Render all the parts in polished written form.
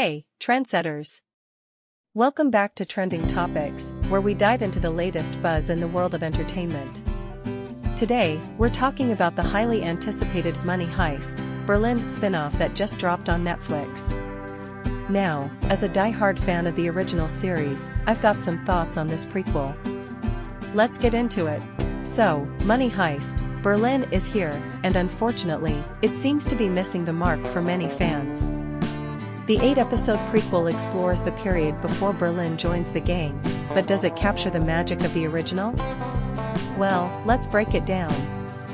Hey, trendsetters! Welcome back to Trending Topics, where we dive into the latest buzz in the world of entertainment. Today, we're talking about the highly anticipated Money Heist, Berlin spin-off that just dropped on Netflix. Now, as a die-hard fan of the original series, I've got some thoughts on this prequel. Let's get into it. So, Money Heist, Berlin is here, and unfortunately, it seems to be missing the mark for many fans. The 8-episode prequel explores the period before Berlin joins the gang, but does it capture the magic of the original? Well, let's break it down.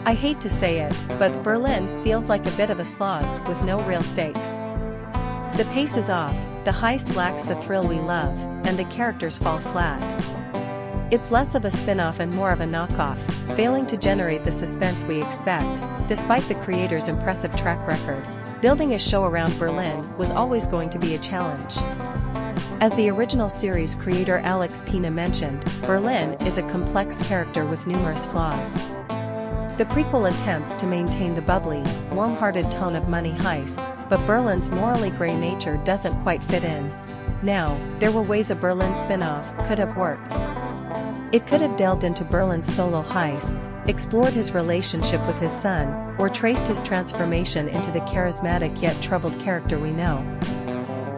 I hate to say it, but Berlin feels like a bit of a slog, with no real stakes. The pace is off, the heist lacks the thrill we love, and the characters fall flat. It's less of a spin-off and more of a knockoff, failing to generate the suspense we expect, despite the creator's impressive track record. Building a show around Berlin was always going to be a challenge. As the original series creator Alex Pina mentioned, Berlin is a complex character with numerous flaws. The prequel attempts to maintain the bubbly, warm-hearted tone of Money Heist, but Berlin's morally gray nature doesn't quite fit in. Now, there were ways a Berlin spin-off could have worked. It could have delved into Berlin's solo heists, explored his relationship with his son, or traced his transformation into the charismatic yet troubled character we know.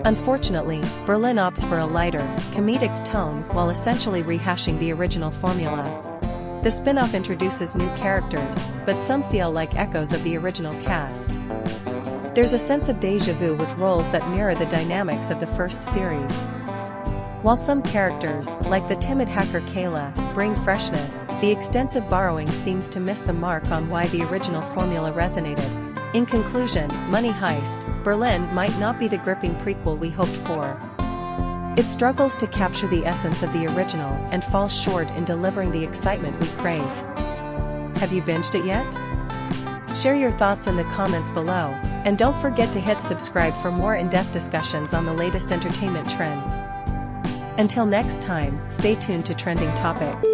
Unfortunately, Berlin opts for a lighter, comedic tone while essentially rehashing the original formula. The spin-off introduces new characters, but some feel like echoes of the original cast. There's a sense of deja vu with roles that mirror the dynamics of the first series. While some characters, like the timid hacker Kayla, bring freshness, the extensive borrowing seems to miss the mark on why the original formula resonated. In conclusion, Money Heist, Berlin might not be the gripping prequel we hoped for. It struggles to capture the essence of the original and falls short in delivering the excitement we crave. Have you binged it yet? Share your thoughts in the comments below, and don't forget to hit subscribe for more in-depth discussions on the latest entertainment trends. Until next time, stay tuned to Trending Topics.